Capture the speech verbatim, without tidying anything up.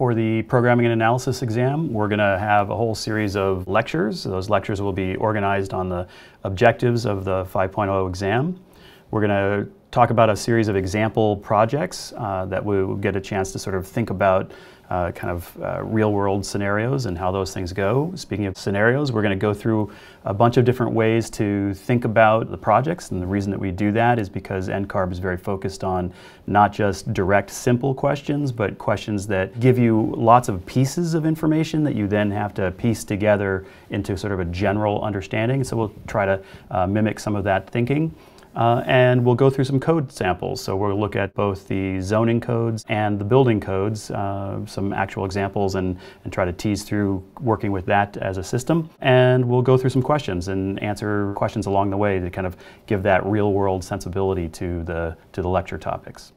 For the Programming and Analysis exam, we're going to have a whole series of lectures. Those lectures will be organized on the objectives of the five point oh exam. We're going to talk about a series of example projects uh, that we will get a chance to sort of think about uh, kind of uh, real-world scenarios and how those things go. Speaking of scenarios, we're going to go through a bunch of different ways to think about the projects, and the reason that we do that is because N C A R B is very focused on not just direct, simple questions, but questions that give you lots of pieces of information that you then have to piece together into sort of a general understanding. So we'll try to uh, mimic some of that thinking. Uh, and we'll go through some code samples. So we'll look at both the zoning codes and the building codes, uh, some actual examples, and, and try to tease through working with that as a system. And we'll go through some questions and answer questions along the way to kind of give that real-world sensibility to the, to the lecture topics.